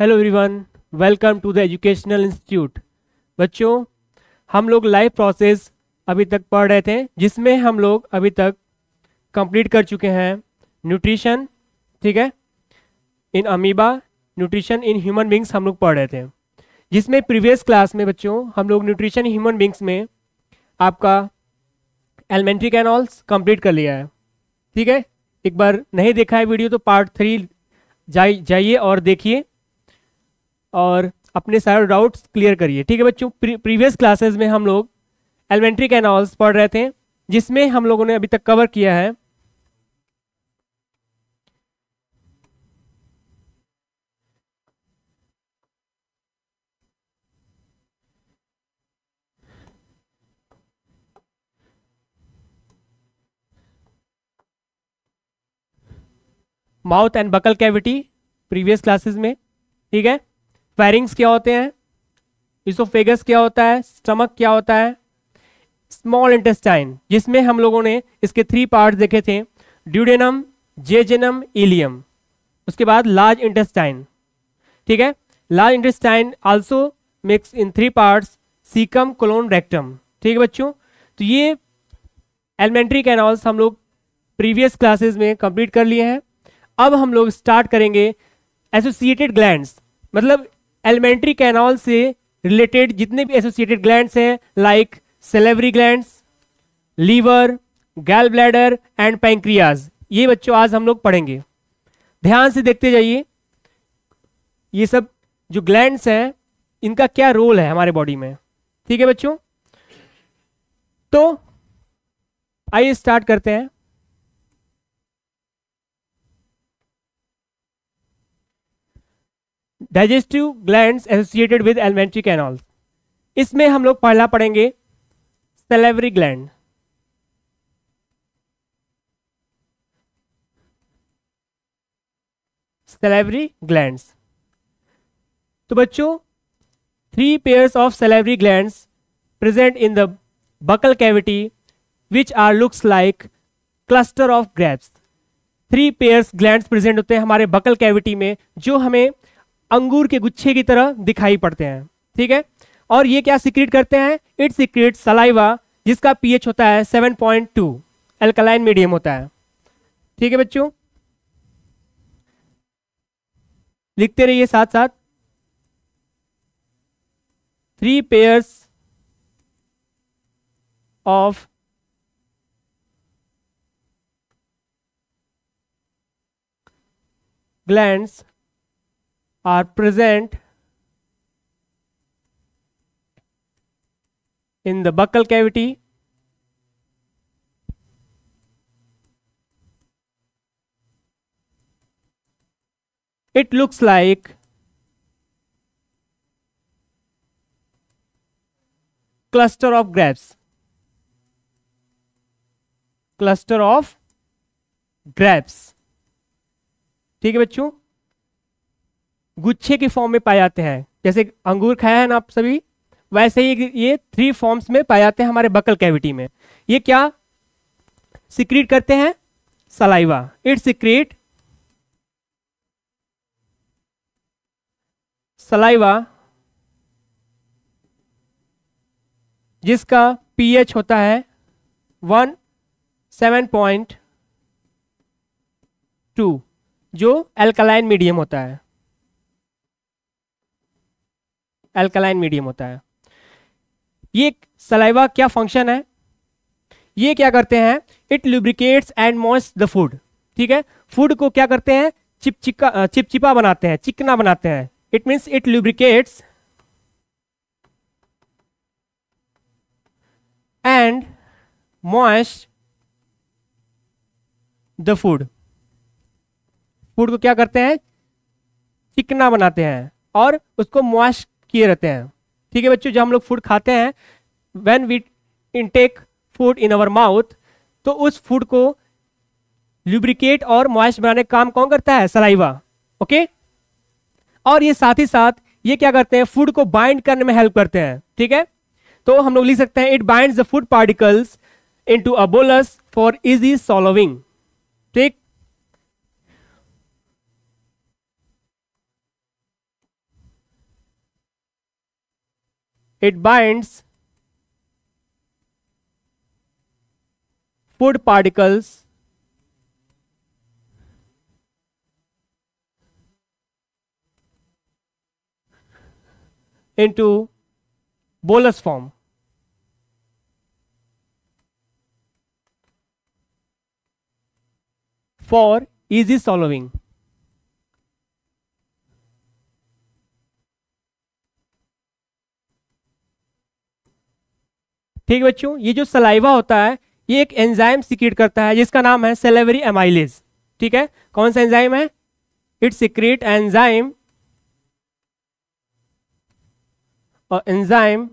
Hello everyone, welcome to the educational institute. बच्चों, हम लोग लाइफ प्रोसेस अभी तक पढ़ रहे थे, जिसमें हम लोग अभी तक कंप्लीट कर चुके हैं न्यूट्रिशन, ठीक है, in amoeba, nutrition in human beings हम लोग पढ़ रहे थे, जिसमें प्रीवियस क्लास में बच्चों हम लोग न्यूट्रिशन ह्यूमन बींग्स में आपका एलिमेंट्री कैनॉल्स कंप्लीट कर लिया है, ठीक है। एक बार नहीं देखा है वीडियो तो पार्ट 3 जाइए और देखिए और अपने सारे डाउट्स क्लियर करिए, ठीक है बच्चों। प्रीवियस क्लासेस में हम लोग एलिमेंट्री कैनॉल्स पढ़ रहे थे, जिसमें हम लोगों ने अभी तक कवर किया है mouth and buccal cavity previous classes में, ठीक है। फेरिंग्स क्या होते हैं, इसोफेगस क्या होता है, स्टमक क्या होता है, स्मॉल इंटेस्टाइन, जिसमें हम लोगों ने इसके 3 पार्ट्स देखे थे, ड्यूडेनम, जेजेनम, इलियम, उसके बाद लार्ज इंटेस्टाइन, ठीक है। Large intestine also mix in 3 parts, caecum, colon, rectum, ठीक है बच्चों। तो ये एलिमेंट्री कैनॉल्स हम लोग प्रीवियस क्लासेस में कंप्लीट कर लिए हैं। अब हम लोग स्टार्ट करेंगे एसोसिएटेड ग्लैंड्स, मतलब एलिमेंट्री कैनॉल से रिलेटेड जितने भी एसोसिएटेड ग्लैंड्स हैं, like salivary glands, liver, gall bladder and pancreas, ये बच्चों आज हम लोग पढ़ेंगे। ध्यान से देखते जाइए, ये सब जो ग्लैंड्स हैं इनका क्या रोल है हमारे बॉडी में, ठीक है बच्चों। तो आइए स्टार्ट करते हैं। Digestive glands associated with alimentary canals, इसमें हम लोग पहला पढ़ेंगे सैलिवरी ग्लैंड। सैलिवरी ग्लैंड्स, तो बच्चों 3 pairs of salivary glands present in the buccal cavity which are looks like cluster of grapes. 3 pairs glands present होते हैं हमारे बकल कैविटी में, जो हमें अंगूर के गुच्छे की तरह दिखाई पड़ते हैं, ठीक है। और ये क्या सीक्रेट करते हैं, इट सीक्रेट सलाइवा, जिसका पीएच होता है 7.2, अल्कलाइन मीडियम होता है, ठीक है बच्चों। लिखते रहिए साथ साथ। 3 pairs of glands are present in the buccal cavity . It looks like cluster of grapes, cluster of grapes, ठीक है बच्चों। गुच्छे के फॉर्म में पाए जाते हैं, जैसे अंगूर खाया है ना आप सभी, वैसे ही ये 3 फॉर्म्स में पाए जाते हैं हमारे बकल कैविटी में। ये क्या सिक्रीट करते हैं, सलाइवा। इट सिक्रीट सलाइवा, जिसका पीएच होता है 7.2, जो अल्कलाइन मीडियम होता है, अल्कलाइन मीडियम होता है। ये सलाइवा क्या फंक्शन है, ये क्या करते हैं, it lubricates and moist the food, ठीक है। फूड को क्या करते हैं, चिपचिपा बनाते हैं, चिकना बनाते हैं। It means it lubricates and moist the food, food को क्या करते हैं, चिकना बनाते हैं और उसको मॉइस्ट किए रहते हैं, ठीक है बच्चों। जब हम लोग फूड खाते हैं, when we intake food in our mouth, तो उस फूड को लुब्रिकेट और मॉइस्ट बनाने का काम कौन करता है, सलाइवा, ओके। और ये साथ ही साथ ये क्या करते हैं, फूड को बाइंड करने में हेल्प करते हैं, ठीक है। तो हम लोग लिख सकते हैं, it binds the food particles into a bolus for easy solving, ठीक। it binds food particles into bolus form. For easy solving, ठीक बच्चों, ये जो सलाइवा होता है ये एक एंजाइम सिक्रीट करता है जिसका नाम है सेलेवरी एमाइलेज. ठीक है, कौन सा एंजाइम है? इट सिक्रीट एंजाइम और एंजाइम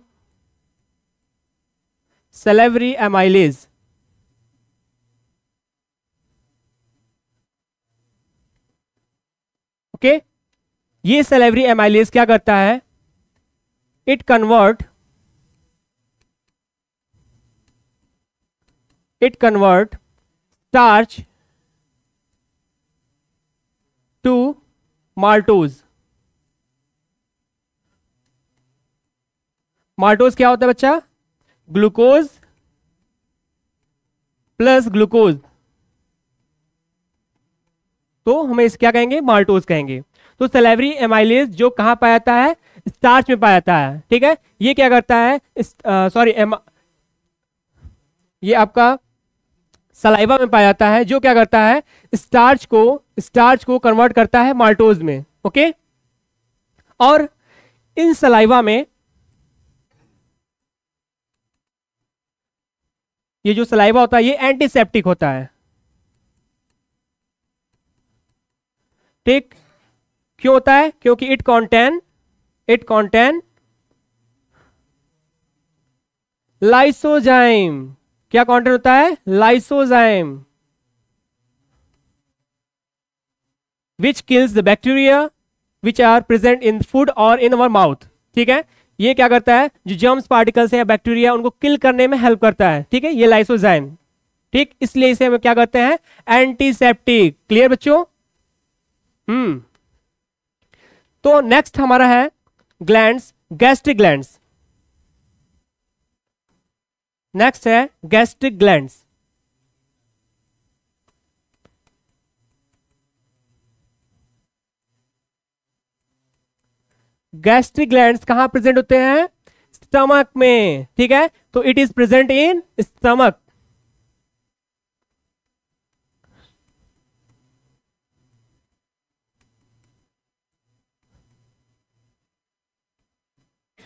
सेलेवरी एमाइलेज. ओके, ये सेलेवरी एमाइलेज क्या करता है? It convert starch to maltose. Maltose क्या होता है बच्चा? ग्लूकोज प्लस ग्लूकोज, तो हमें इस क्या कहेंगे? माल्टोज कहेंगे. तो सेलेवरी एमाइलेज जो कहाँ पाया जाता है? स्टार्च में पाया जाता है. ठीक है, ये क्या करता है? ये आपका सलाइवा में पाया जाता है जो क्या करता है? स्टार्च को कन्वर्ट करता है माल्टोज में. ओके, और इन सलाइवा में ये जो सलाइवा होता है ये एंटीसेप्टिक होता है. ठीक, क्यों होता है? क्योंकि इट कॉन्टेन लाइसोजाइम. क्या कॉन्टेन होता है? Lysozyme, which kills the bacteria which are present in food और इन अवर माउथ. ठीक है, ये क्या करता है? जो जर्म्स पार्टिकल्स है या बैक्टीरिया उनको किल करने में हेल्प करता है. ठीक है, ये लाइसोजाइम. ठीक, इसलिए इसे हम क्या करते हैं? एंटीसेप्टिक. क्लियर बच्चों? तो नेक्स्ट हमारा है ग्लैंड्स, गैस्ट्रिक ग्लैंड्स. नेक्स्ट है गैस्ट्रिक ग्लैंड्स. गैस्ट्रिक ग्लैंड्स कहां प्रेजेंट होते हैं? स्टमक में. ठीक है, तो it is present in stomach.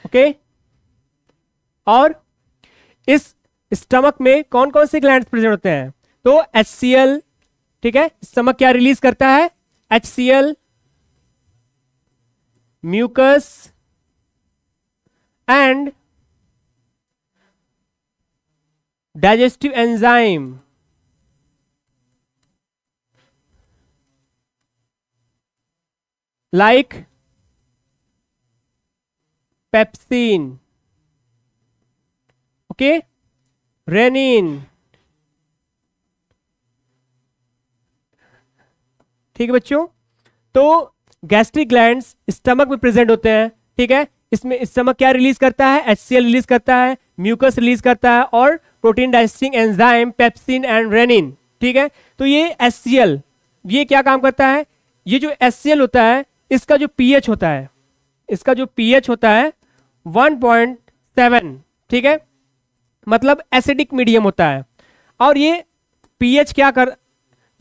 Okay, और इस स्टमक में कौन कौन से ग्लैंड्स प्रेजेंट होते हैं? तो HCl. ठीक है, स्टमक क्या रिलीज करता है? HCl, mucus and digestive enzyme. Like pepsin, okay, rennin. ठीक है बच्चों, तो गैस्ट्रिक ग्लैंड्स स्टमक में प्रेजेंट होते हैं. ठीक है, इसमें स्टमक क्या रिलीज करता है? HCl रिलीज करता है, म्यूकस रिलीज करता है और protein digesting enzyme pepsin and rennin. ठीक है, तो ये HCl ये क्या काम करता है? ये जो HCl होता है इसका जो pH होता है 1.7. ठीक है, मतलब एसिडिक मीडियम होता है. और ये pH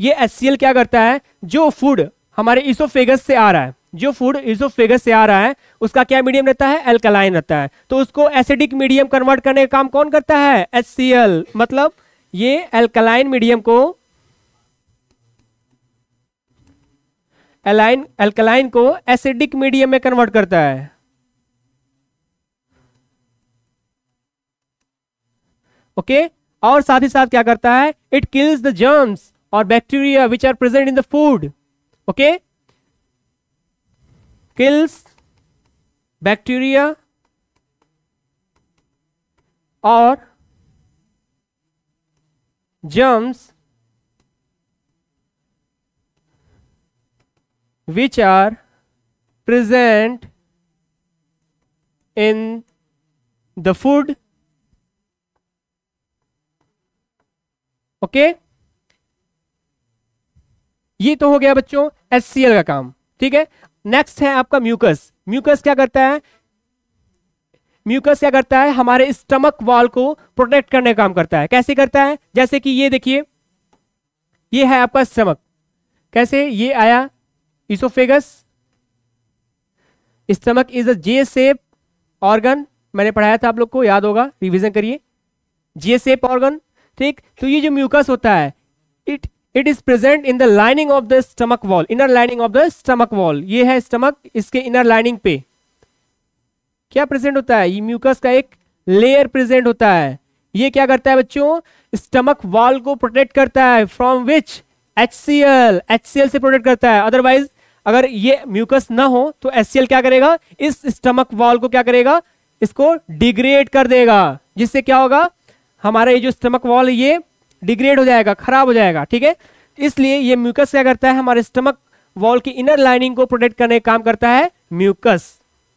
ये HCl क्या करता है? जो फूड हमारे इसोफेगस से आ रहा है उसका क्या मीडियम रहता है? अल्कलाइन रहता है. तो उसको एसिडिक मीडियम कन्वर्ट करने का काम कौन करता है? HCl. मतलब ये अल्कलाइन मीडियम को एसिडिक मीडियम में कन्वर्ट करता है. ओके, और साथ ही साथ क्या करता है? इट किल्स द जर्म्स और bacteria which are present in the food. Okay, kills bacteria और germs which are present in the food. Okay ये तो हो गया बच्चों HCl का काम, ठीक है। नेक्स्ट है आपका म्यूकस। म्यूकस क्या करता है? म्यूकस क्या करता है? हमारे स्टमक वॉल को प्रोटेक्ट करने का काम करता है। कैसे करता है? जैसे कि ये देखिए, ये है आपका स्टमक। कैसे? ये आया oesophagus. Stomach is a J shape organ, मैंने पढ़ाया था आप लोग को, याद होगा, रिवीजन करिए, जे शेप ऑर्गन, ठीक। तो ये जो म्यूकस होता है it is present in the lining of the stomach wall, inner lining of the stomach wall. ये है स्टमक, इसके इनर लाइनिंग पे क्या प्रेजेंट होता है? ये म्यूकस का एक लेयर प्रेजेंट होता है। ये क्या करता है बच्चों? स्टमक वॉल को प्रोटेक्ट करता है फ्रॉम विच? HCl। HCl से प्रोटेक्ट करता है। अदरवाइज अगर ये म्यूकस ना हो तो HCl क्या करेगा? इस स्टमक वॉल को क्या करेगा? इसको डिग्रेड कर देगा, जिससे क्या होगा? हमारा ये जो स्टमक वॉल है ये डिग्रेड हो जाएगा, खराब हो जाएगा, ठीक है। इसलिए ये म्यूकस क्या करता है? हमारे स्टमक वॉल की इनर लाइनिंग को प्रोटेक्ट करने का काम करता है म्यूकस,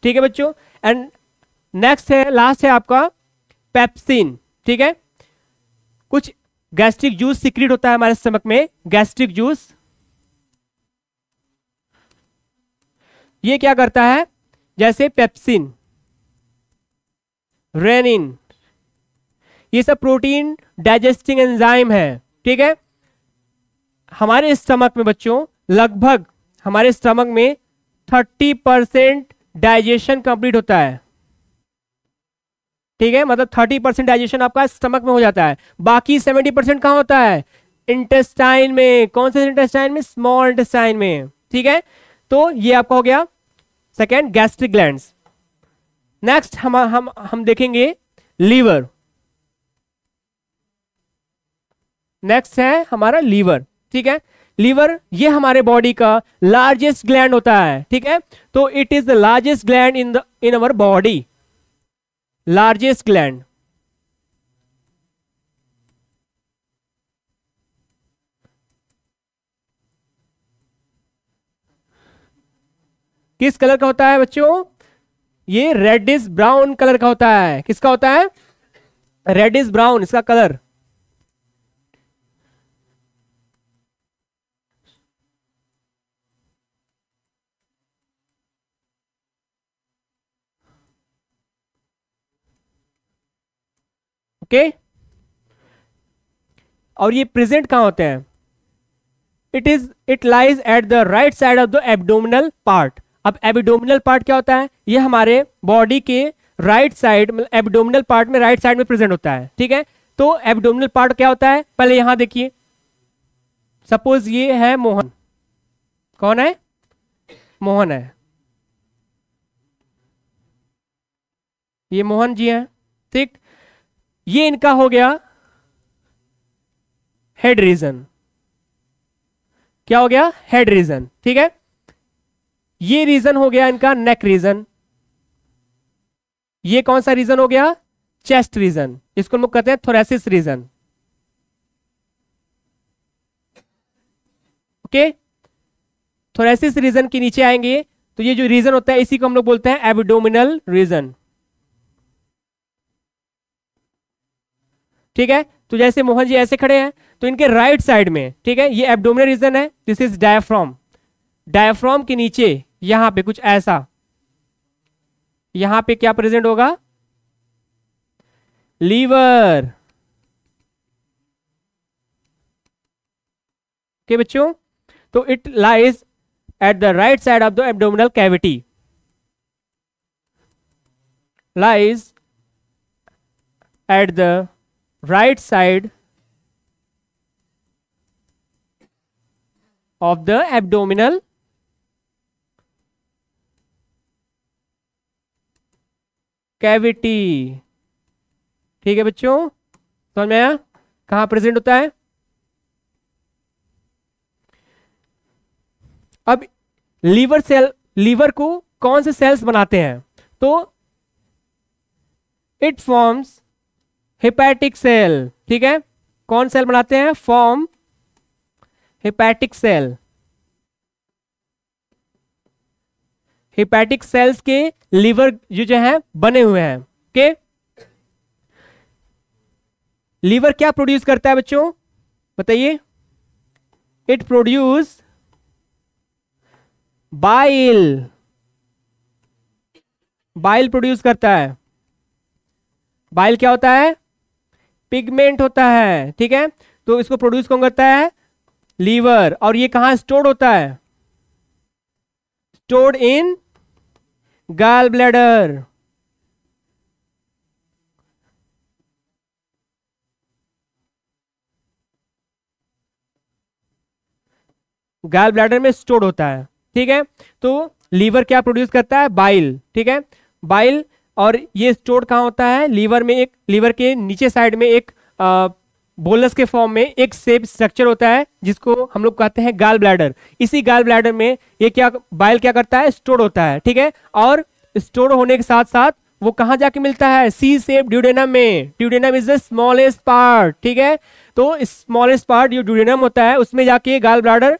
ठीक है बच्चों। एंड नेक्स्ट है, लास्ट है आपका पेप्सिन, ठीक है। कुछ गैस्ट्रिक जूस सीक्रेट होता है हमारे स्टमक में, गैस्ट्रिक जूस। ये क्या करता है? जैसे पेप्सिन, रेनिन, ये सब प्रोटीन डाइजेस्टिंग एंजाइम है, ठीक है। हमारे स्टमक में बच्चों लगभग 30% डाइजेशन कंप्लीट होता है, ठीक है। मतलब 30% डाइजेशन आपका स्टमक में हो जाता है। बाकी 70% कहाँ होता है? इंटेस्टाइन में। कौन से इंटेस्टाइन में? स्मॉल इंटेस्टाइन में, ठीक है। तो ये आपका हो गया सेकेंड, गैस्ट्रिक ग्लैंड्स। नेक्स्ट हम देखेंगे लीवर। नेक्स्ट है हमारा लीवर, ठीक है। लीवर ये हमारे बॉडी का लार्जेस्ट ग्लैंड होता है, ठीक है। तो it is the largest gland in our body, largest gland. किस कलर का होता है बच्चों? ये रेडिश ब्राउन कलर का होता है। किसका होता है? रेडिश ब्राउन इसका कलर। ओके, और ये प्रेजेंट कहां होते हैं? It lies at the right side of the abdominal part. अब एब्डोमिनल पार्ट क्या होता है? ये हमारे बॉडी के राइट साइड, मतलब एब्डोमिनल पार्ट में, राइट साइड में प्रेजेंट होता है, ठीक है। तो एब्डोमिनल पार्ट क्या होता है? पहले यहां देखिए, सपोज ये है मोहन। कौन है? मोहन है, ये मोहन जी हैं, ठीक। ये इनका हो गया हेड रीजन। क्या हो गया? हेड रीजन, ठीक है। ये रीजन हो गया इनका नेक रीजन। ये कौन सा रीजन हो गया? चेस्ट रीजन, इसको हम कहते हैं thoracic region. Okay, thoracic region के नीचे आएंगे तो ये जो रीजन होता है इसी को हम लोग बोलते हैं एब्डोमिनल रीजन, ठीक है। तो जैसे मोहन जी ऐसे खड़े हैं तो इनके राइट साइड में, ठीक है, ये एब्डोमिनल रीजन है। This is diaphragm. डायफ्राम के नीचे यहां पे कुछ ऐसा, यहां पे क्या प्रेजेंट होगा? लीवर। ओके बच्चों, तो it lies at the right side of the abdominal cavity, lies at the right side of the abdominal cavity, ठीक है बच्चों। समझ में आया कहां प्रेजेंट होता है? अब लीवर सेल, लीवर को कौन से सेल्स बनाते हैं? तो इट फॉर्म्स हेपेटिक सेल, ठीक है। कौन सेल बनाते हैं? Form hepatic cell. Hepatic cells के लीवर जो है बने हुए हैं, ओके। लीवर क्या प्रोड्यूस करता है बच्चों, बताइए? It produce bile, bile produce करता है। बाइल क्या होता है? पिगमेंट होता है, ठीक है। तो इसको प्रोड्यूस कौन करता है? लीवर। और ये कहाँ स्टोर्ड होता है? Stored in gall bladder. Gall bladder में स्टोर्ड होता है, ठीक है। तो लीवर क्या प्रोड्यूस करता है? बाइल, ठीक है, बाइल। और ये स्टोर कहाँ होता है? लीवर में। एक लीवर के नीचे साइड में एक बोलस के फॉर्म में एक शेप स्ट्रक्चर होता है जिसको हम लोग कहते हैं गॉल ब्लैडर। इसी गॉल ब्लैडर में ये क्या, बाइल क्या करता है? स्टोर होता है, ठीक है। और स्टोर होने के साथ साथ वो कहाँ जाके मिलता है? सी शेप ड्यूडेनम में। Duodenum is the smallest part, ठीक है। तो स्मॉलेस्ट पार्ट जो ड्यूडेनम होता है उसमें जाके गॉल ब्लैडर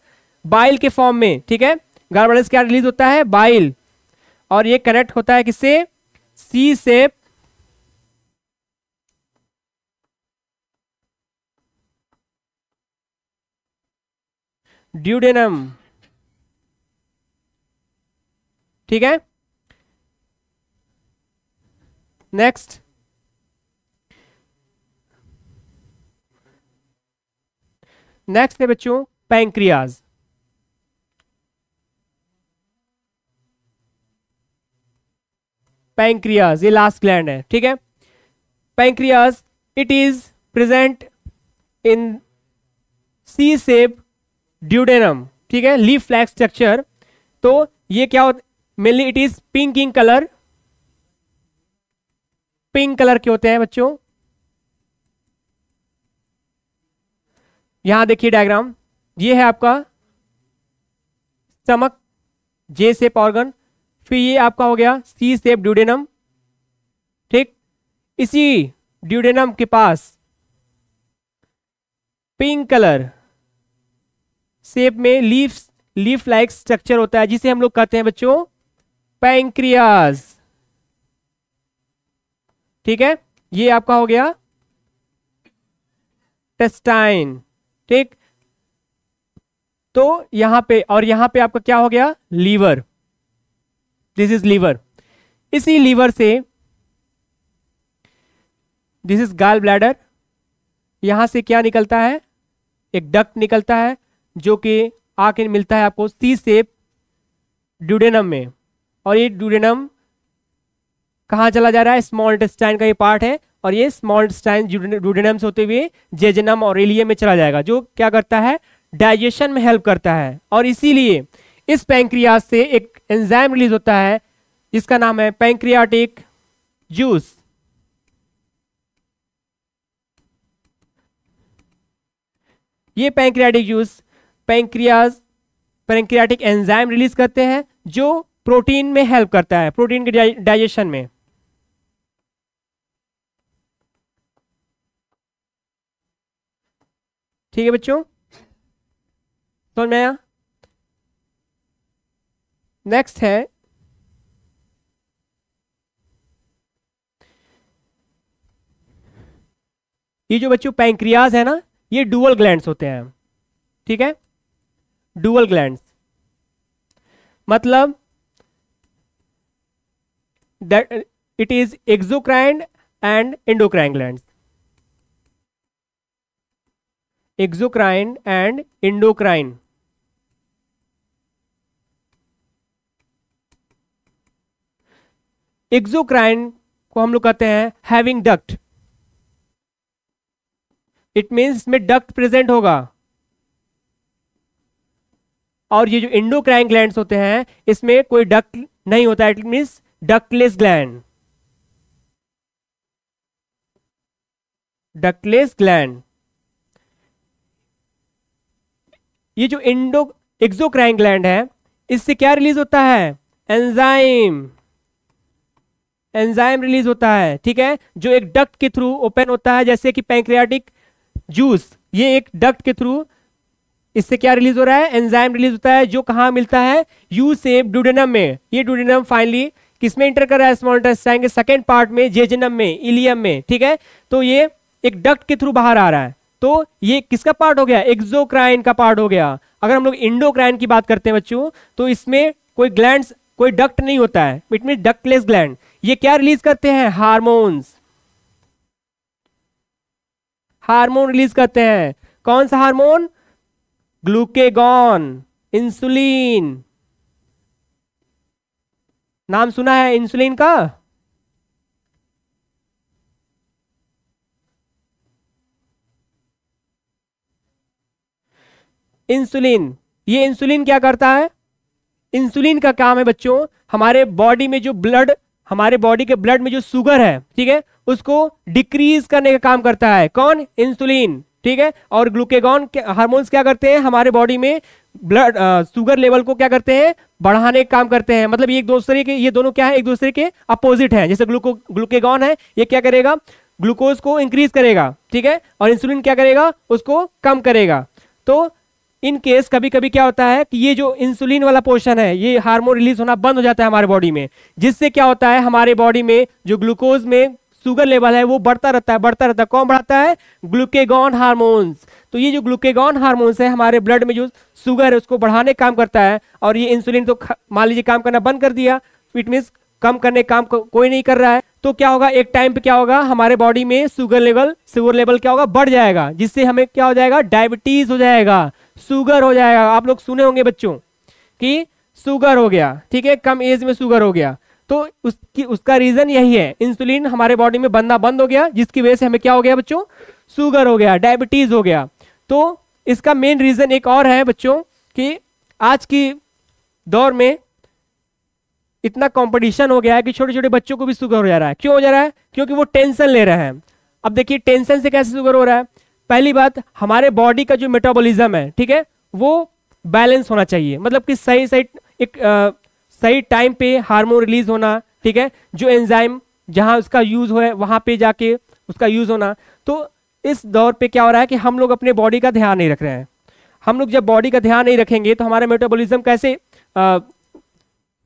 बाइल के फॉर्म में, ठीक है, गॉल ब्लैडर से क्या रिलीज होता है? बाइल। और ये कनेक्ट होता है किससे? सी शेप ड्यूडेनम, ठीक है। नेक्स्ट, नेक्स्ट है बच्चों पैंक्रियाज। पैंक्रियाज ये लास्ट ग्लैंड है, ठीक है। Pancreas it is present in C shape duodenum, ठीक है, लीफ फ्लैग स्ट्रक्चर। तो ये क्या होता है? Mainly it is pink in colour. Pink colour के होते हैं बच्चों। यहां देखिए डायग्राम, ये है आपका स्टमक, जे शेप ऑर्गन। फिर ये आपका हो गया सी शेप ड्यूडेनम, ठीक। इसी ड्यूडेनम के पास पिंक कलर शेप में लीफ लाइक स्ट्रक्चर होता है जिसे हम लोग कहते हैं बच्चों पैंक्रियाज, ठीक है। ये आपका हो गया टेस्टाइन, ठीक। तो यहाँ पे और यहाँ पे आपका क्या हो गया? लीवर। This is liver. इसी लीवर से दिस इज गॉल ब्लैडर। यहाँ से क्या निकलता है? एक डक्ट निकलता है जो कि आके मिलता है आपको सी शेप ड्यूडेनम में। और ये ड्यूडेनम कहाँ चला जा रहा है? स्मॉल इंटेस्टाइन का ये पार्ट है। और ये स्मॉल इंटेस्टाइन ड्यूडेनम से होते हुए जेजुनम और इलियम में चला जाएगा, जो क्या करता है? डाइजेशन में हेल्प करता है। और इसीलिए इस पैंक्रियाज से एक एंजाइम रिलीज होता है जिसका नाम है पैंक्रियाटिक जूस। ये pancreatic juice pancreatic enzyme release करते हैं जो प्रोटीन में हेल्प करता है, प्रोटीन के डाइजेशन में। ठीक है बच्चों, समझ में आया? नेक्स्ट है ये जो बच्चों पैंक्रियाज है ना, ये डुअल ग्लैंड्स होते हैं, ठीक है, डुअल ग्लैंड्स। मतलब that it is exocrine and endocrine glands. Exocrine and endocrine, exocrine को हम लोग कहते हैं हैविंग डक्ट। इट मीन्स इसमें डक्ट प्रेजेंट होगा। और ये जो एंडोक्राइन ग्लैंड्स होते हैं इसमें कोई डक्ट नहीं होता है, it means ductless gland, ductless gland. ये जो एक्सोक्राइन ग्लैंड है इससे क्या रिलीज होता है? एंजाइम, एंजाइम रिलीज होता है, ठीक है, जो एक डक्ट के थ्रू ओपन होता है। जैसे कि पैंक्रियाटिक जूस, ये एक डक्ट के थ्रू, इससे क्या रिलीज हो रहा है? एंजाइम रिलीज होता है, जो कहाँ मिलता है? यू शेप ड्यूडेनम में। ये ड्यूडेनम फाइनली किसमें इंटर कर रहा है? स्मॉल इंटेस्टाइन के सेकंड पार्ट में, जेजुनम में, इलियम में, ठीक है। तो ये एक डक्ट के थ्रू बाहर आ रहा है, तो ये किसका पार्ट हो गया, एक्सोक्राइन का पार्ट हो गया। अगर हम लोग इंडोक्राइन की बात करते हैं बच्चों, तो इसमें कोई ग्लैंड्स, कोई डक्ट नहीं होता है, इट मीन डक्टलेस ग्लैंड। ये क्या रिलीज करते हैं, हार्मोन्स, हार्मोन रिलीज करते हैं। कौन सा हार्मोन, ग्लूकेगॉन, इंसुलिन। नाम सुना है इंसुलिन का, इंसुलिन। ये इंसुलिन क्या करता है, इंसुलिन का काम है बच्चों हमारे बॉडी में जो ब्लड, हमारे बॉडी के ब्लड में जो शुगर है, ठीक है, उसको डिक्रीज करने का काम करता है। कौन, इंसुलिन, ठीक है। और ग्लूकेगॉन हार्मोन्स क्या करते हैं, हमारे बॉडी में ब्लड शुगर लेवल को क्या करते हैं, बढ़ाने का काम करते हैं। मतलब एक दूसरे के, ये दोनों क्या है, एक दूसरे के अपोजिट है। जैसे ग्लूकेगॉन है, ये क्या करेगा, ग्लूकोज को इंक्रीज करेगा, ठीक है, और इंसुलिन क्या करेगा, उसको कम करेगा। तो इन केस कभी कभी क्या होता है कि ये जो इंसुलिन वाला पोर्शन है, ये हार्मोन रिलीज होना बंद हो जाता है हमारे बॉडी में, जिससे क्या होता है, हमारे बॉडी में जो ग्लूकोज में शुगर लेवल है वो बढ़ता रहता है, बढ़ता रहता है। कौन बढ़ाता है, ग्लूकेगॉन हार्मोन्स। तो ये जो ग्लूकेगॉन हार्मोन्स है, हमारे ब्लड में जो शुगर है उसको बढ़ाने काम करता है, और ये इंसुलिन तो मान लीजिए काम करना बंद कर दिया, इट मीन्स कम करने काम कोई नहीं कर रहा है। तो क्या होगा, एक टाइम पे क्या होगा, हमारे बॉडी में शुगर लेवल क्या होगा, बढ़ जाएगा, जिससे हमें क्या हो जाएगा, डायबिटीज हो जाएगा, शुगर हो जाएगा। आप लोग सुने होंगे बच्चों कि शुगर हो गया, ठीक है, कम एज में शुगर हो गया, तो उसका रीजन यही है, इंसुलिन हमारे बॉडी में बनना बंद हो गया, जिसकी वजह से हमें क्या हो गया बच्चों, शुगर हो गया, डायबिटीज हो गया। तो इसका मेन रीजन एक और है बच्चों कि आज की दौर में इतना कंपटीशन हो गया है कि छोटे छोटे बच्चों को भी शुगर हो जा रहा है। क्यों हो जा रहा है, क्योंकि वो टेंशन ले रहे हैं। अब देखिए टेंशन से कैसे शुगर हो रहा है। पहली बात, हमारे बॉडी का जो मेटाबॉलिज्म है, ठीक है, वो बैलेंस होना चाहिए, मतलब कि सही टाइम पे हार्मोन रिलीज होना, ठीक है, जो एंजाइम जहाँ उसका यूज हो वहां पे जाके उसका यूज होना। तो इस दौर पे क्या हो रहा है कि हम लोग अपने बॉडी का ध्यान नहीं रख रहे हैं। हम लोग जब बॉडी का ध्यान नहीं रखेंगे तो हमारा मेटाबॉलिज्म कैसे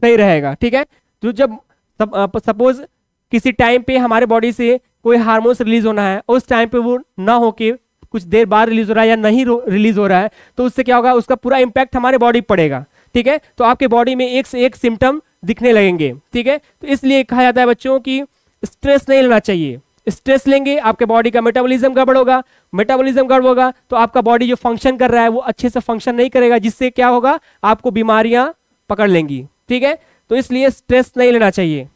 सही रहेगा, ठीक है। तो जब सपोज किसी टाइम पे हमारे बॉडी से कोई हार्मोन्स रिलीज होना है, उस टाइम पे वो ना होके कुछ देर बाद रिलीज हो रहा है या नहीं रिलीज हो रहा है, तो उससे क्या होगा, उसका पूरा इम्पैक्ट हमारे बॉडी पर पड़ेगा, ठीक है। तो आपके बॉडी में एक से एक सिम्टम दिखने लगेंगे, ठीक है। तो इसलिए कहा जाता है बच्चों कि स्ट्रेस नहीं लेना चाहिए। स्ट्रेस लेंगे आपके बॉडी का मेटाबॉलिज्म गड़बड़ होगा, मेटाबॉलिज्म गड़बड़ होगा तो आपका बॉडी जो फंक्शन कर रहा है वो अच्छे से फंक्शन नहीं करेगा, जिससे क्या होगा, आपको बीमारियाँ पकड़ लेंगी, ठीक है। तो इसलिए स्ट्रेस नहीं लेना चाहिए।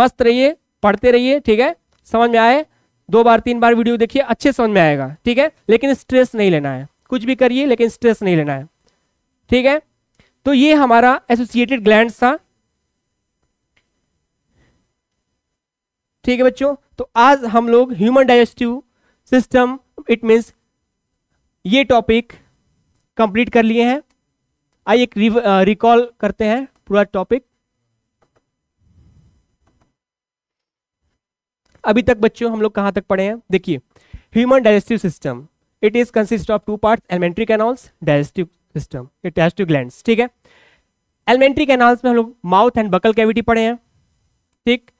मस्त रहिए, पढ़ते रहिए, ठीक है। समझ में आए 2 बार 3 बार वीडियो देखिए, अच्छे समझ में आएगा, ठीक है। लेकिन स्ट्रेस नहीं लेना है, कुछ भी करिए लेकिन स्ट्रेस नहीं लेना है, ठीक है। तो ये हमारा एसोसिएटेड ग्लैंड्स था, ठीक है बच्चों। तो आज हम लोग human digestive system, it means ये टॉपिक कंप्लीट कर लिए हैं। आइए एक रिकॉल करते हैं पूरा टॉपिक। अभी तक बच्चों हम लोग कहाँ तक पढ़े हैं, देखिए। Human digestive system, it is consist of 2 parts, alimentary canals, digestive system, digestive glands, ठीक है। एलिमेंट्री कैनाल्स में हम लोग माउथ एंड बकल कैविटी पढ़े हैं, ठीक।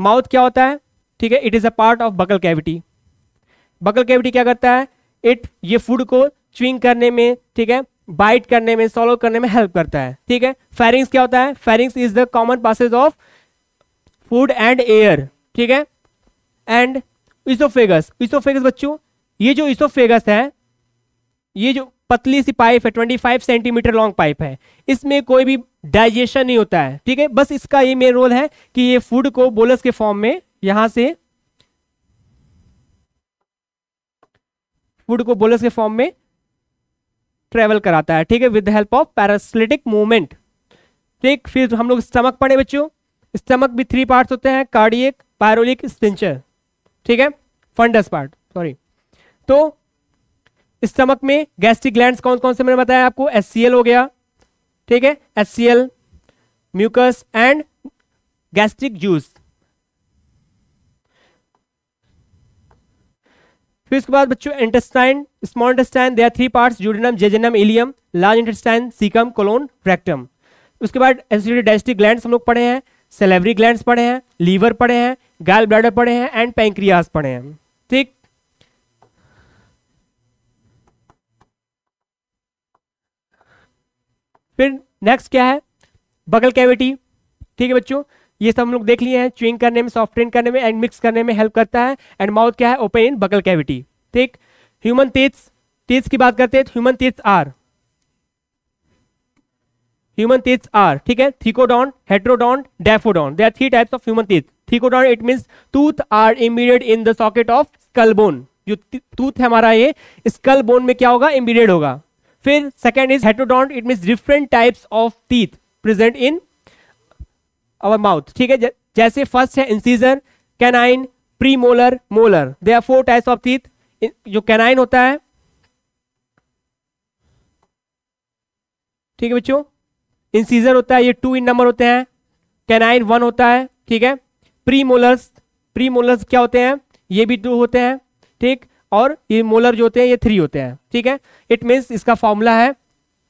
माउथ क्या होता है, ठीक है, it is a part of buccal cavity. Buccal cavity क्या करता है, ये फूड को च्यूइंग करने में, ठीक है, बाइट करने में, सॉल्व करने में हेल्प करता है, ठीक है। फेरिंग्स क्या होता है, pharynx is the common passage of food and air, ठीक है। एंड इसोफेगस, इसोफेगस बच्चों, ये जो इसोफेगस है, ये जो पतली सी पाइप है, 25 सेंटीमीटर लॉन्ग पाइप है, इसमें कोई भी डाइजेशन नहीं होता है, ठीक है। बस इसका ये मेन रोल है कि ये फूड को बोलस के फॉर्म में, यहाँ से फूड को बोलस के फॉर्म में ट्रेवल कराता है, ठीक है, with the help of peristaltic movement, ठीक। फिर हम लोग स्टमक पढ़े बच्चों। स्टमक भी 3 पार्ट्स होते हैं, कार्डियक, पायरोलिक, स्पिंचर, ठीक है, फंडस पार्ट, सॉरी। तो स्टमक में गैस्ट्रिक ग्लैंड्स कौन कौन से मैंने बताया आपको, HCL हो गया, ठीक है, HCL, mucus and gastric juice. फिर उसके बाद बच्चों intestine, small intestine, they are 3 parts, duodenum, jejunum, ileum, large intestine, caecum, colon, rectum. उसके बाद एसोसिएटेड डाइजेस्टिव ग्लैंड्स हम लोग पढ़े हैं, सैलिवरी ग्लैंड्स पढ़े हैं, लीवर पढ़े हैं, गैल ब्लैडर पढ़े हैं एंड पैंक्रियास पढ़े हैं, ठीक। फिर नेक्स्ट क्या है, बगल कैविटी। ठीक है बच्चों, ये सब हम लोग देख लिए हैं, च्यूइंग करने में, सॉफ्ट ड्रिंक करने में एंड मिक्स करने में हेल्प करता है। एंड माउथ क्या है, ओपन इन बगल कैविटी। ठीक, ह्यूमन टीथ्स, टीथ्स की बात करते हैं, human teeths are, human teeths are, ठीक है, thecodont, heterodont, diphyodont. There are three types of human teeth. Thecodont it means tooth are embedded in the socket of skull bone, जो tooth है हमारा ये स्कल बोन में क्या होगा, embedded होगा। फिर second is heterodont, it means different types of teeth present in our mouth. ठीक है, जैसे फर्स्ट है incisor, canine, premolar, molar. There are four types of teeth. जो कैनाइन होता है, ठीक है बच्चों, इंसीजर होता है, ये 2 इन नंबर होते हैं, कैनाइन 1 होता है, ठीक है। प्रीमोलर्स, प्रीमोलर्स क्या होते हैं, ये भी 2 होते हैं, ठीक, और ये मोलर जो होते हैं ये 3 होते हैं, ठीक है। इट मीन्स इसका फॉर्मूला है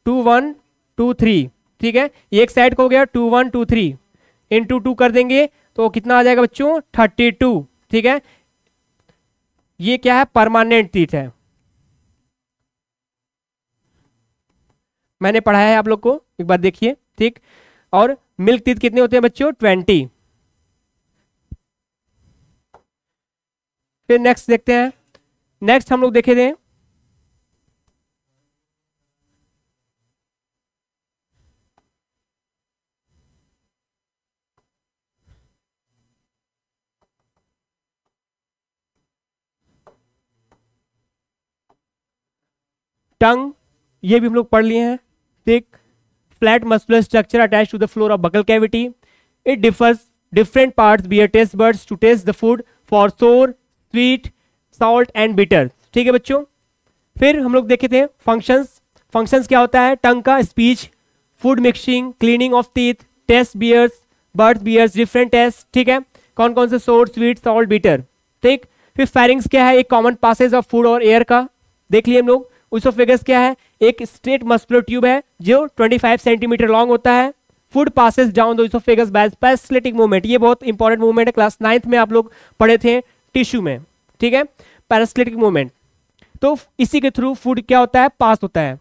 2 1 2 3, ठीक है, ये एक साइड को हो गया 2 1 2 3, इनटू 2 कर देंगे तो कितना आ जाएगा बच्चों, 32, ठीक है। ये क्या है, परमानेंट टीथ है, मैंने पढ़ाया है आप लोग को, एक बार देखिए, ठीक। और मिल्क टीथ कितने होते हैं बच्चों, 20। फिर नेक्स्ट देखते हैं, नेक्स्ट हम लोग देखे थे टंग, ये भी हम लोग पढ़ लिए हैं, ठीक। Flat muscular structure attach to the floor of buccal cavity, it differs different parts bear taste buds to taste the food for sour, sweet, salt and bitter. ठीक है बच्चों, फिर हम लोग देखे थे फंक्शंस। फंक्शंस क्या होता है, टंग का speech, food mixing, cleaning of teeth, taste bears, buds bears, different taste, ठीक है, कौन कौन से, सोर, स्वीट, सॉल्ट, बिटर, ठीक। फिर फैरिंग्स क्या है, एक कॉमन पासेज ऑफ फूड और एयर का देख लिए हम लोग। उसोफेगस क्या है, एक स्ट्रेट मस्कुलर ट्यूब है जो 25 सेंटीमीटर लॉन्ग होता है। Food passes down the oesophagus by peristaltic movement, ये बहुत इंपॉर्टेंट मूवमेंट है, क्लास 9th में आप लोग पढ़े थे टिश्यू में, ठीक है, पैरासिलेटिक मूवमेंट। तो इसी के थ्रू फूड क्या होता है, पास होता है।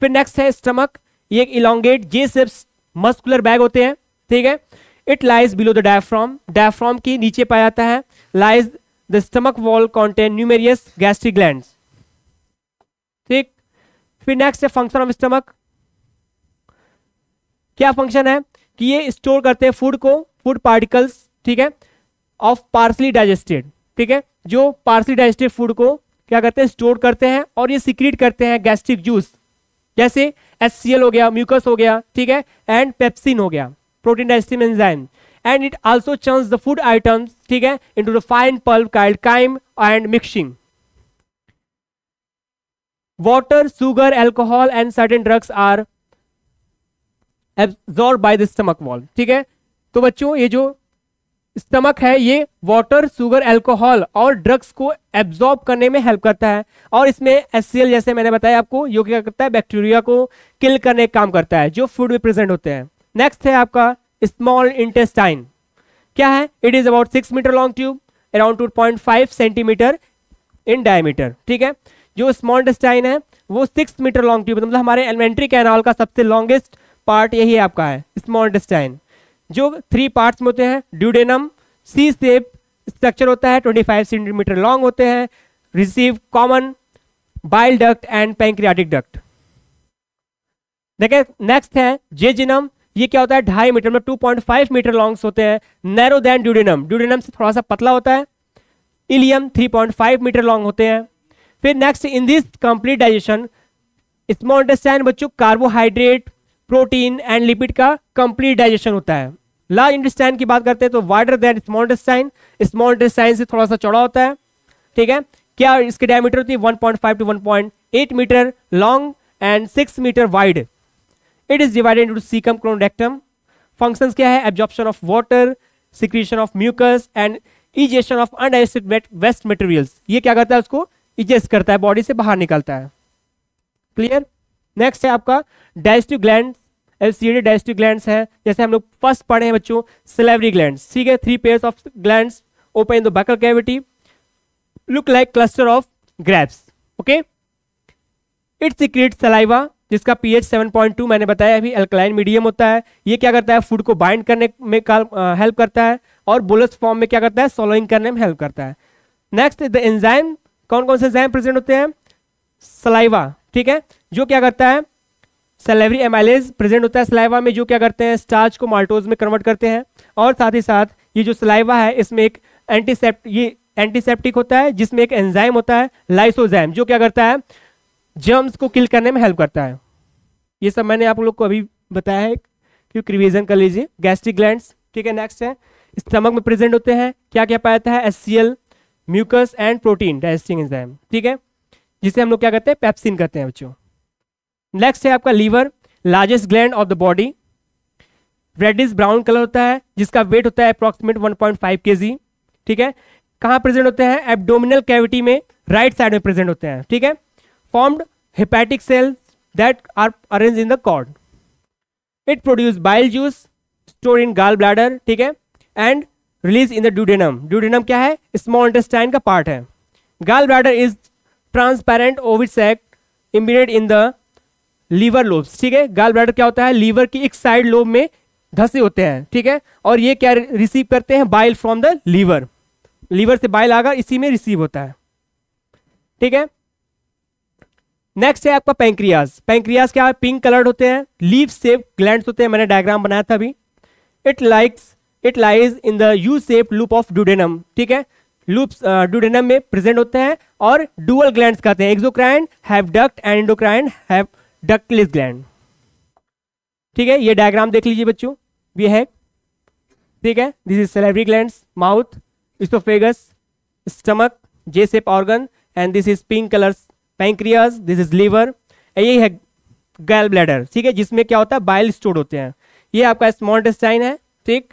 फिर नेक्स्ट है स्टमक, ये एक elongate J shape muscular bag होते हैं, ठीक है। It lies below the diaphragm, diaphragm के नीचे पाया जाता है। Lies the stomach wall contain numerous gastric glands, ठीक। फिर नेक्स्ट है फंक्शन ऑफ स्टमक, क्या फंक्शन है कि ये स्टोर करते हैं फूड को, फूड पार्टिकल्स, ठीक है, ऑफ पार्सली डाइजेस्टेड, ठीक है, जो पार्सली डाइजेस्टेड फूड को क्या करते हैं, स्टोर करते हैं और ये सीक्रेट करते हैं गैस्ट्रिक जूस, जैसे HCl हो गया, म्यूकस हो गया, ठीक है, एंड पेप्सिन हो गया, protein digestive enzyme. And it also churns the food items, ठीक है, into the fine pulp called chyme and mixing. Water, sugar, alcohol and certain drugs are absorbed by the stomach wall, ठीक है। तो बच्चों ये जो स्टमक है ये वाटर, सुगर, एल्कोहल और ड्रग्स को एब्जॉर्ब करने में हेल्प करता है, और इसमें HCl जैसे मैंने बताया आपको, ये क्या करता है, बैक्टीरिया को किल करने का काम करता है जो फूड में प्रेजेंट होते हैं। नेक्स्ट है आपका स्मॉल इंटेस्टाइन, क्या है, it is about 6 metre long tube, around 2.5 centimetre in diameter, ठीक है। जो स्मॉल इंटेस्टाइन है वो 6 मीटर लॉन्ग ट्यूब, मतलब हमारे एलिमेंट्री कैनाल का सबसे लॉन्गेस्ट पार्ट यही आपका है स्मॉल इंटेस्टाइन, जो 3 पार्ट्स में होते हैं। ड्यूडेनम सी शेप स्ट्रक्चर होता है, 25 सेंटीमीटर लॉन्ग होते हैं, receive common bile duct and pancreatic duct. देखिए नेक्स्ट है जेजुनम, ये क्या होता है, 2.5 मीटर में 2.5 मीटर लॉन्ग्स होते हैं, नैरो देन ड्यूडेनम, ड्यूडेनम से थोड़ा सा पतला होता है। इलियम 3.5 मीटर लॉन्ग होते हैं। फिर next in this complete digestion small intestine बच्चों कार्बोहाइड्रेट, प्रोटीन एंड लिपिड का कंप्लीट डाइजेशन होता है। लार्ज इंटेस्टाइन की बात करते हैं तो wider than small intestine, small intestine से थोड़ा सा चौड़ा होता है, ठीक है। क्या इसकी डायमीटर होती है 1.5 to 1.8 metre long and 6 metre wide. It is divided into caecum, colon, rectum. Functions क्या है, absorption of water, secretion of mucus and egestion of undigested waste materials, ये क्या करता है, उसको इजेस्ट करता है, बॉडी से बाहर निकलता है, क्लियर। नेक्स्ट है आपका digestive gland, LCD digestive glands हैं, जैसे हम लोग फर्स्ट पढ़े हैं बच्चों सिलेवरी ग्लैंड्स, ठीक है, 3 pairs of glands open in the buccal cavity, look like cluster of grapes, okay. It secretes saliva, जिसका pH 7.2 मैंने बताया अभी अल्कलाइन मीडियम होता है। ये क्या करता है, फूड को बाइंड करने में हेल्प करता है और बोलस फॉर्म में क्या करता है, सोलोइंग करने में हेल्प करता है। नेक्स्ट द एंजाइम, कौन कौन से एंजाइम प्रेजेंट होते हैं, सलाइवा, ठीक है, जो क्या करता है, सलाइवरी एमाइलेज प्रेजेंट होता है सलाइवा में, जो क्या करते हैं स्टार्च को माल्टोज में कन्वर्ट करते हैं। और साथ ही साथ ये जो सलाइवा है इसमें एक एंटीसेप्टिक होता है, जिसमें एक एंजाइम होता है लाइसोजाइम, जो क्या करता है जर्म्स को किल करने में हेल्प करता है। ये सब मैंने आप लोग को अभी बताया है, क्योंकि रिवीजन कर लीजिए। गैस्ट्रिक ग्लैंड्स, ठीक है। नेक्स्ट है स्टमक में प्रेजेंट होते हैं, क्या क्या पाया जाता है, HCl, mucus and protein digesting enzyme, ठीक है, जिसे हम लोग क्या करते हैं, पेप्सिन कहते हैं बच्चों। नेक्स्ट है आपका liver, largest gland of the body, reddish brown colour होता है, जिसका वेट होता है अप्रॉक्सीमेट 1.5 kg, ठीक है। कहाँ प्रेजेंट होते हैं, एब्डोमिनल कैविटी में, राइट साइड में प्रेजेंट होते हैं, ठीक है। Formed hepatic cell that are arrange in the cord, it produce bile juice store in gall bladder, ठीक है, and release in the duodenum. Duodenum क्या है, स्मॉल इंटेस्टाइन का पार्ट है। Gall bladder is transparent ovoid sac embedded in the liver lobes, ठीक है। Gall bladder क्या होता है, लीवर की एक साइड लोब में धसे होते हैं, ठीक है, और ये क्या रिसीव करते हैं, bile from the liver, liver से बाइल आकर इसी में रिसीव होता है, ठीक है। नेक्स्ट है आपका पैंक्रियाज। पैंक्रियाज क्या है, पिंक कलर्ड होते हैं, लीफ शेप ग्लैंड्स होते हैं, मैंने डायग्राम बनाया था अभी। It lies in the U shape loop of duodenum, ठीक है, लूप्स ड्यूडेनम में प्रेजेंट होते हैं। और डुअल ग्लैंड्स कहते हैं, exocrine have duct and endocrine have ductless gland, ठीक है। ये डायग्राम देख लीजिए बच्चों, ये है, ठीक है। This is salivary glands, mouth, oesophagus, stomach, J shape organ, and this is pink colours pancreas, this is liver, यही है गैल ब्लैडर, ठीक है, जिसमें क्या होता है, बाइल स्टोर होते हैं। ये आपका स्मॉल इंटेस्टाइन है, ठीक,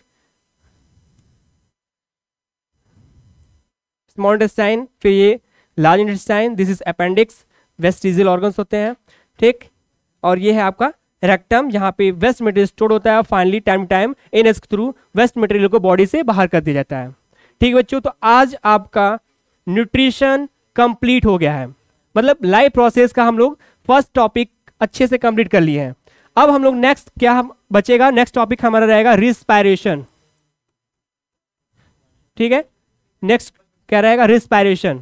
स्मॉल इंटेस्टाइन। फिर ये large intestine, this is appendix, vestigial organs होते हैं, ठीक। और ये है आपका रेक्टम, यहाँ पे वेस्ट मटेरियल स्टोर होता है। फाइनली टाइम एनएस के थ्रू वेस्ट मटेरियल को बॉडी से बाहर कर दिया जाता है, ठीक है बच्चों। तो आज आपका न्यूट्रिशन कंप्लीट हो गया है, मतलब लाइफ प्रोसेस का हम लोग फर्स्ट टॉपिक अच्छे से कंप्लीट कर लिए हैं। अब हम लोग नेक्स्ट क्या बचेगा, नेक्स्ट टॉपिक हमारा रहेगा रिस्पायरेशन, ठीक है। नेक्स्ट क्या रहेगा, रिस्पायरेशन,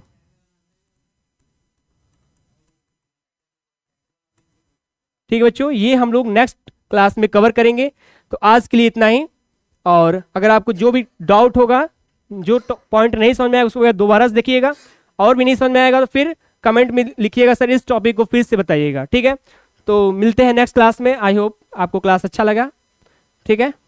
ठीक है बच्चों। ये हम लोग नेक्स्ट क्लास में कवर करेंगे। तो आज के लिए इतना ही, और अगर आपको जो भी डाउट होगा, जो पॉइंट नहीं समझ में आएगा उसको दोबारा से देखिएगा, और भी नहीं समझ में आएगा तो फिर कमेंट में लिखिएगा सर इस टॉपिक को फिर से बताइएगा, ठीक है। तो मिलते हैं नेक्स्ट क्लास में। आई होप आपको क्लास अच्छा लगा, ठीक है।